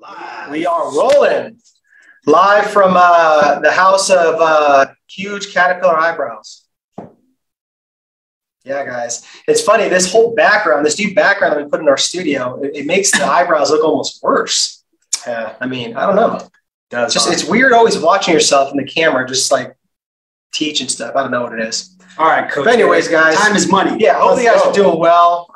Live. We are rolling live from the house of huge caterpillar eyebrows. Yeah, guys, it's funny. This whole background, this new background that we put in our studio, it makes the eyebrows look almost worse. I mean, I don't know. It's just it's weird always watching yourself in the camera, just like teach and stuff. I don't know what it is. All right, Coach. But anyways, guys, time is money. Yeah, hope you guys are doing well.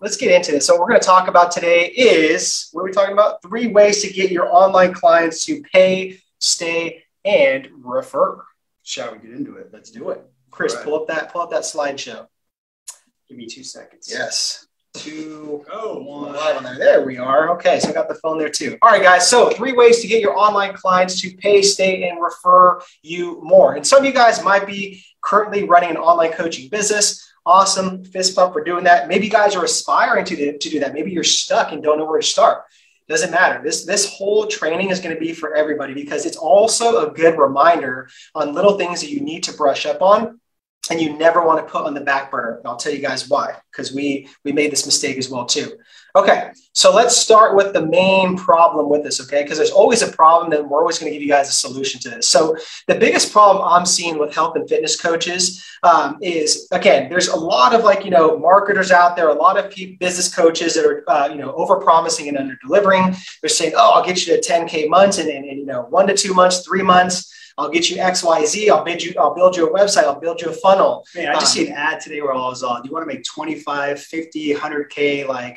Let's get into this. So what we're going to talk about today is, what are we talking about? 3 ways to get your online clients to pay, stay, and refer. Shall we get into it? Let's do it. Chris, right. pull up that slideshow. Give me 2 seconds. Yes. 2, 1. Live on there. There we are. Okay, so I got the phone there too. All right, guys. So 3 ways to get your online clients to pay, stay, and refer you more. And some of you guys might be currently running an online coaching business. Awesome. Fist bump for doing that. Maybe you guys are aspiring to do that. Maybe you're stuck and don't know where to start. Doesn't matter. This whole training is going to be for everybody because it's also a good reminder on little things that you need to brush up on and you never want to put on the back burner. And I'll tell you guys why, because we made this mistake as well too. Okay, so let's start with the main problem with this, okay? Because there's always a problem and we're always going to give you guys a solution to this. So the biggest problem I'm seeing with health and fitness coaches is, again, there's a lot of marketers out there, a lot of business coaches that are, overpromising and under-delivering. They're saying, oh, I'll get you to 10K months and 1 to 2 months, 3 months. I'll get you X, Y, Z. I'll build you a website. I'll build you a funnel. Man, I just see an ad today where I was on. Do you want to make 25, 50, 100K?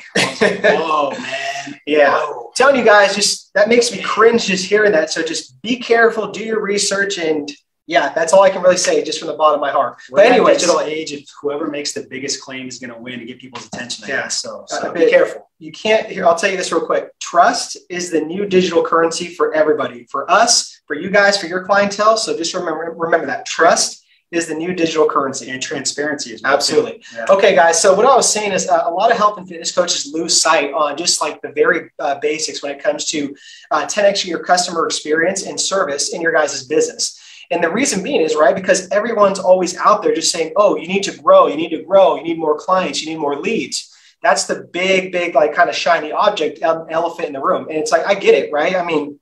Whoa, man. Yeah. Whoa. Telling you guys, just that makes me cringe just hearing that. So just be careful, do your research, and yeah, that's all I can really say, just from the bottom of my heart. But anyway, digital age, if whoever makes the biggest claim is going to win and get people's attention. Yeah. So be careful. You can't. Here, I'll tell you this real quick. Trust is the new digital currency for everybody, for us, for you guys, for your clientele. So just remember that trust is the new digital currency, and transparency is absolutely. Yeah. Okay, guys. So what I was saying is a lot of health and fitness coaches lose sight on just like the very basics when it comes to 10X your customer experience and service in your guys' business. And the reason being is, right, because everyone's always out there just saying, oh, you need to grow. You need to grow. You need more clients. You need more leads. That's the big, kind of shiny object, elephant in the room. And it's like, I get it, right? I mean,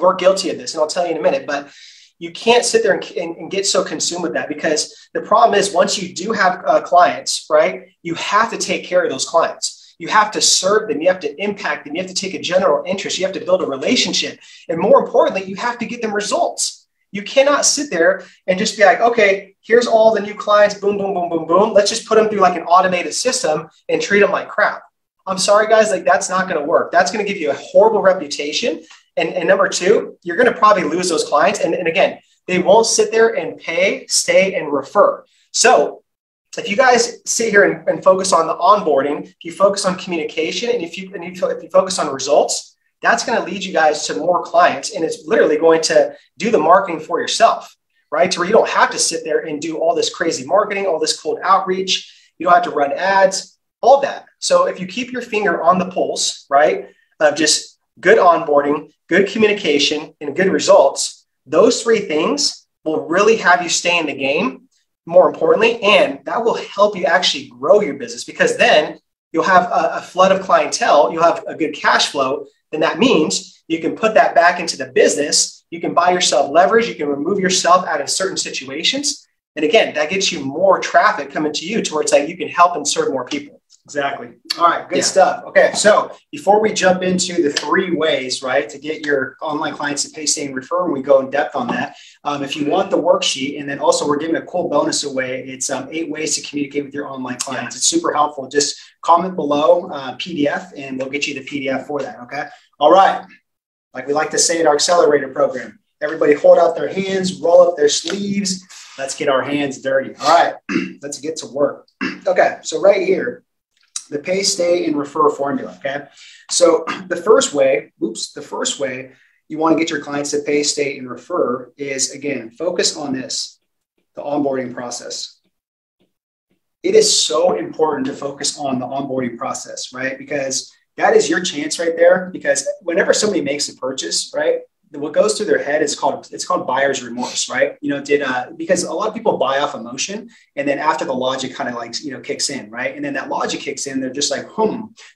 we're guilty of this, and I'll tell you in a minute, but you can't sit there and get so consumed with that, because the problem is once you do have clients, right, you have to take care of those clients. You have to serve them. You have to impact them. You have to take a general interest. You have to build a relationship. And more importantly, you have to get them results. You cannot sit there and just be like, okay, here's all the new clients, boom, boom, boom, boom, boom. Let's just put them through like an automated system and treat them like crap. I'm sorry, guys, that's not going to work. That's going to give you a horrible reputation. And number two, you're going to probably lose those clients. And again, they won't sit there and pay, stay, and refer. So if you guys sit here and focus on the onboarding, if you focus on communication, and if you focus on results, that's going to lead you guys to more clients. And it's literally going to do the marketing for yourself, right? To where you don't have to sit there and do all this crazy marketing, all this cold outreach. You don't have to run ads, all that. So if you keep your finger on the pulse, right, of just good onboarding, good communication, and good results, those 3 things will really have you stay in the game, more importantly, and that will help you actually grow your business, because then you'll have a flood of clientele, you'll have a good cash flow, then that means you can put that back into the business, you can buy yourself leverage, you can remove yourself out of certain situations, and again, that gets you more traffic coming to you towards that you can help and serve more people. Exactly. All right. Good stuff. Okay. So before we jump into the 3 ways, right, to get your online clients to pay, stay, and refer, and we go in depth on that, if you want the worksheet, and then also we're giving a cool bonus away. It's 8 ways to communicate with your online clients. Yeah. It's super helpful. Just comment below PDF, and we'll get you the PDF for that. Okay. All right. Like we like to say at our accelerator program, everybody hold out their hands, roll up their sleeves. Let's get our hands dirty. All right. Let's get to work. Okay. So right here, the pay, stay, and refer formula, okay? So the first way you want to get your clients to pay, stay, and refer is, again, focus on this, the onboarding process. It is so important to focus on the onboarding process, right? Because that is your chance right there, because whenever somebody makes a purchase, right, what goes through their head is called, it's called buyer's remorse, right? You know, because a lot of people buy off emotion, and then after the logic kind of like, you know, kicks in, right? And then that logic kicks in, they're just like,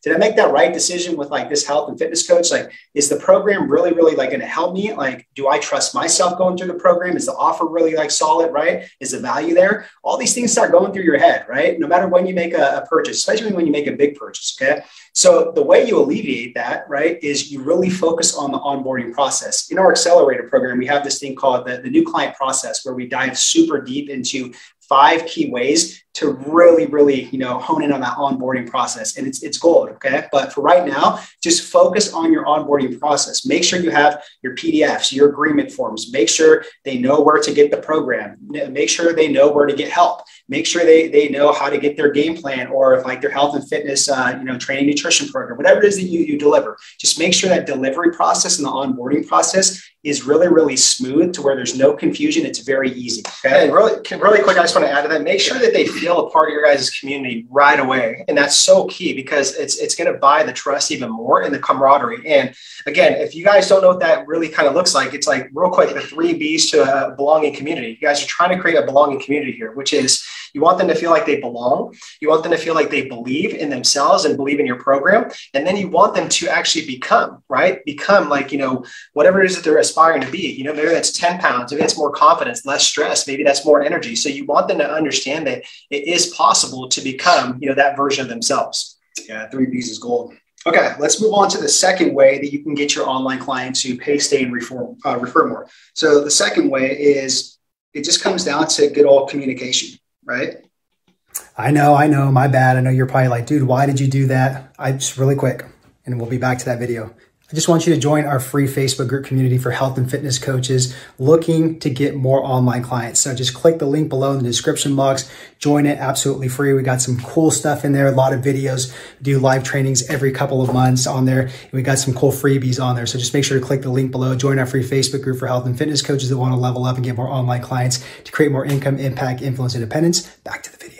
did I make that right decision with like this health and fitness coach? Like, is the program really, really like going to help me? Like, do I trust myself going through the program? Is the offer really like solid, right? Is the value there? All these things start going through your head, right? No matter when you make a purchase, especially when you make a big purchase, okay? So the way you alleviate that, right, is you really focus on the onboarding process. In our accelerator program, we have this thing called the new client process, where we dive super deep into 5 key ways to really, really, you know, hone in on that onboarding process. And it's gold, okay? But for right now, just focus on your onboarding process. Make sure you have your PDFs, your agreement forms. Make sure they know where to get the program. Make sure they know where to get help. Make sure they know how to get their game plan, or if like their health and fitness, you know, training nutrition program, whatever it is that you deliver. Just make sure that delivery process and the onboarding process is really, really smooth to where there's no confusion. It's very easy. Okay? And really quick, I just want to add to that. Make sure that they feel a part of your guys' community right away. And that's so key, because it's going to buy the trust even more, and the camaraderie. And again, if you guys don't know what that really kind of looks like, it's like real quick, the 3 B's to a belonging community. You guys are trying to create a belonging community here, which is you want them to feel like they belong. You want them to feel like they believe in themselves and believe in your program. And then you want them to actually become, right? Become like, you know, whatever it is that they're aspiring to be. You know, maybe that's 10 pounds, maybe that's more confidence, less stress, maybe that's more energy. So you want them to understand that it is possible to become, you know, that version of themselves. Yeah, 3 B's is gold. Okay, let's move on to the second way that you can get your online clients to pay, stay, and refer more. So the second way is, it just comes down to good old communication, right? I know, my bad. I know you're probably like, dude, why did you do that? Just really quick, and we'll be back to that video. I just want you to join our free Facebook group community for health and fitness coaches looking to get more online clients. So just click the link below in the description box, join it, absolutely free. We got some cool stuff in there, a lot of videos, do live trainings every couple of months on there. And we got some cool freebies on there. So just make sure to click the link below, join our free Facebook group for health and fitness coaches that want to level up and get more online clients to create more income, impact, influence, independence. Back to the video.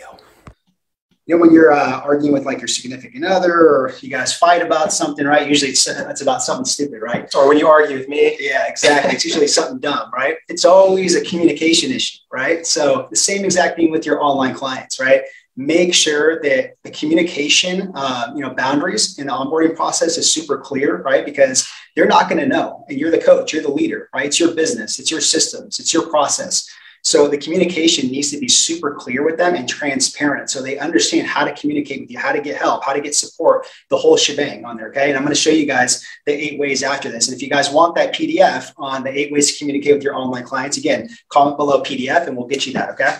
You know, when you're arguing with like your significant other, or you guys fight about something, right? Usually it's about something stupid, right? Or when you argue with me. Yeah, exactly. It's usually something dumb, right? It's always a communication issue, right? So the same exact thing with your online clients, right? Make sure that the communication, you know, boundaries in the onboarding process is super clear, right? Because they're not going to know. And you're the coach, you're the leader, right? It's your business, it's your systems, it's your process. So the communication needs to be super clear with them and transparent, so they understand how to communicate with you, how to get help, how to get support, the whole shebang on there, okay? And I'm going to show you guys the 8 ways after this. And if you guys want that PDF on the 8 ways to communicate with your online clients, again, comment below PDF and we'll get you that, okay?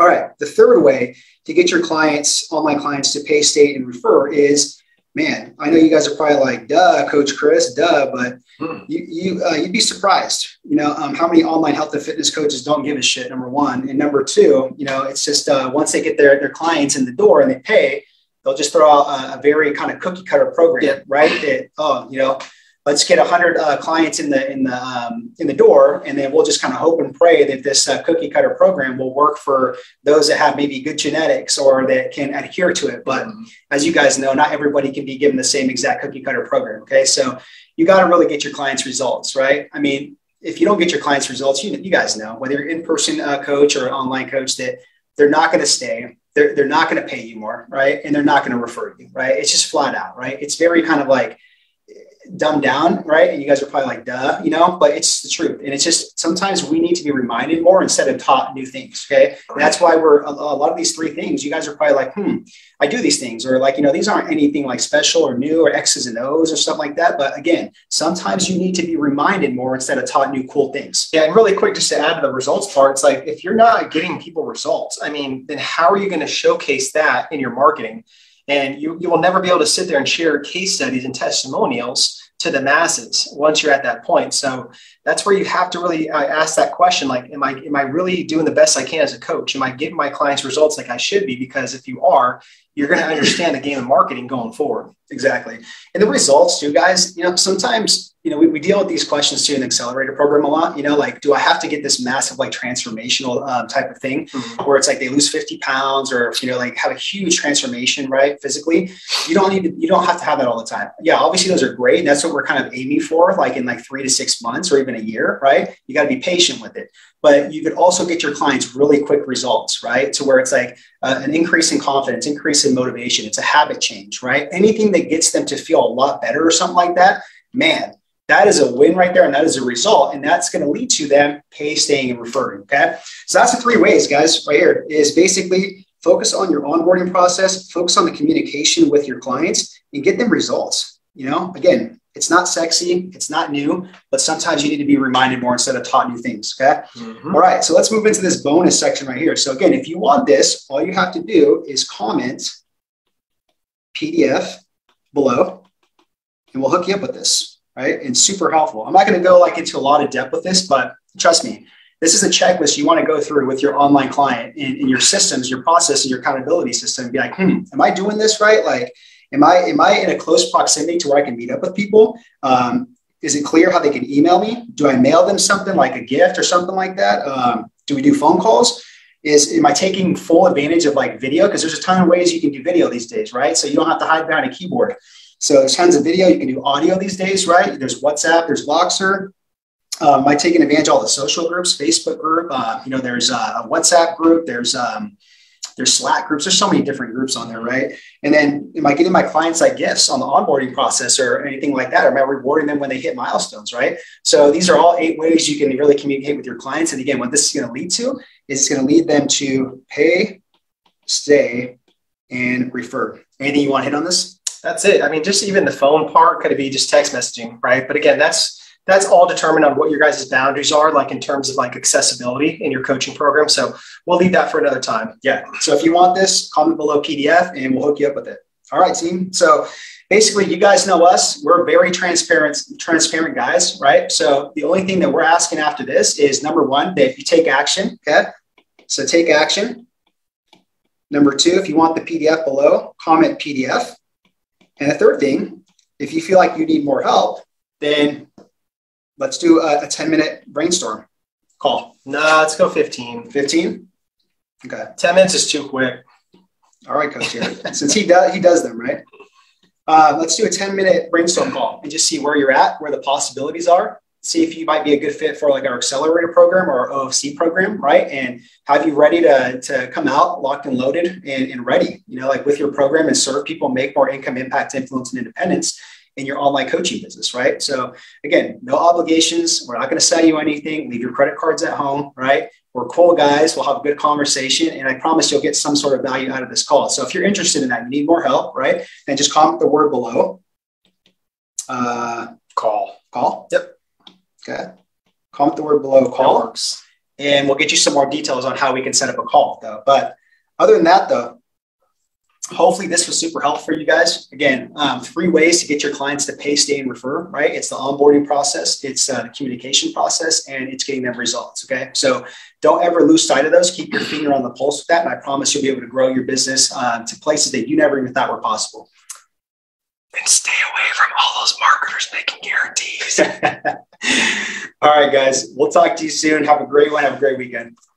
All right, the third way to get your clients, online clients, to pay, stay, and refer is, man, I know you guys are probably like, duh, Coach Chris, duh, but you'd be surprised, you know, how many online health and fitness coaches don't give a shit, number one. And number two, you know, it's just once they get their clients in the door and they pay, they'll just throw out a very kind of cookie cutter program, yeah, right? That, oh, you know, let's get 100 clients in the door, and then we'll just kind of hope and pray that this cookie cutter program will work for those that have maybe good genetics or that can adhere to it. But as you guys know, not everybody can be given the same exact cookie cutter program. Okay, so you got to really get your clients results, right? I mean, if you don't get your clients results, you guys know, whether you're an in-person coach or an online coach, that they're not going to stay. They're not going to pay you more, right? And they're not going to refer you, right? It's just flat out, right? It's very kind of like dumbed down, right? And you guys are probably like, duh, you know, but it's the truth. And it's just, sometimes we need to be reminded more instead of taught new things. Okay. And that's why we're a lot of these 3 things, you guys are probably like, I do these things, or like, you know, these aren't anything like special or new or X's and O's or stuff like that. But again, sometimes you need to be reminded more instead of taught new cool things. Yeah. And really quick, just to add to the results part, it's like, if you're not getting people results, I mean, then how are you going to showcase that in your marketing? And you will never be able to sit there and share case studies and testimonials to the masses once you're at that point. So that's where you have to really ask that question. Like, am I really doing the best I can as a coach? Am I getting my clients results like I should be? Because if you are, you're going to understand the game of marketing going forward. Exactly. And the results too, guys, you know, sometimes, you know, we deal with these questions too in the accelerator program a lot, you know, like, do I have to get this massive, like transformational type of thing where it's like they lose 50 pounds or, you know, like have a huge transformation, right? Physically, you don't have to have that all the time. Yeah. Obviously those are great. And that's what we're kind of aiming for, like in like 3 to 6 months or even a year, right? You got to be patient with it, but you could also get your clients really quick results, right? To where it's like an increase in confidence, increase in motivation. It's a habit change, right? Anything that gets them to feel a lot better or something like that, man, that is a win right there. And that is a result. And that's going to lead to them pay, staying, and referring. Okay. So that's the 3 ways, guys, right here is basically focus on your onboarding process, focus on the communication with your clients and get them results. You know, again, it's not sexy. It's not new, but sometimes you need to be reminded more instead of taught new things. Okay. All right. So let's move into this bonus section right here. So again, if you want this, all you have to do is comment PDF below and we'll hook you up with this. Right? And super helpful. I'm not going to go like into a lot of depth with this, but trust me, this is a checklist you want to go through with your online client in your systems, your process, and your accountability system. And be like, am I doing this right? Like, am I in a close proximity to where I can meet up with people? Is it clear how they can email me? Do I mail them something like a gift or something like that? Do we do phone calls? Am I taking full advantage of like video? Because there's a ton of ways you can do video these days, right? So you don't have to hide behind a keyboard. So there's tons of video. You can do audio these days, right? There's WhatsApp, there's Voxer. I take advantage of all the social groups, Facebook group, you know, there's a WhatsApp group, there's Slack groups. There's so many different groups on there, right? And then am I getting my clients like gifts on the onboarding process or anything like that? Or am I rewarding them when they hit milestones, right? So these are all 8 ways you can really communicate with your clients. And again, what this is going to lead to is it's going to lead them to pay, stay, and refer. Anything you want to hit on this? That's it. I mean, just even the phone part could be just text messaging, right? But again, that's all determined on what your guys' boundaries are, like in terms of like accessibility in your coaching program. So we'll leave that for another time. Yeah. So if you want this, comment below PDF and we'll hook you up with it. All right, team. So basically you guys know us, we're very transparent guys, right? So the only thing that we're asking after this is number 1, that you take action. Okay. So take action. Number 2, if you want the PDF below, comment PDF. And the third thing, if you feel like you need more help, then let's do a 10-minute brainstorm call. No, let's go 15. 15? Okay. 10 minutes is too quick. All right, Coach Jared. Since he does them, right? Let's do a 10-minute brainstorm call and just see where you're at, where the possibilities are. See if you might be a good fit for like our accelerator program or our OFC program, right? And have you ready to come out locked and loaded and ready, you know, like with your program and serve people, make more income, impact, influence, and independence in your online coaching business, right? So again, no obligations. We're not going to sell you anything. Leave your credit cards at home, right? We're cool guys. We'll have a good conversation. And I promise you'll get some sort of value out of this call. So if you're interested in that, you need more help, right? Then just comment the word below. Call. Yep. Okay. Comment the word below, call, and we'll get you some more details on how we can set up a call though. But other than that though, hopefully this was super helpful for you guys. Again, 3 ways to get your clients to pay, stay, and refer, right? It's the onboarding process, it's the communication process, and it's getting them results. Okay. So don't ever lose sight of those. Keep your finger on the pulse with that. And I promise you'll be able to grow your business to places that you never even thought were possible. And stay away from all those marketers making guarantees. All right, guys, we'll talk to you soon. Have a great one. Have a great weekend.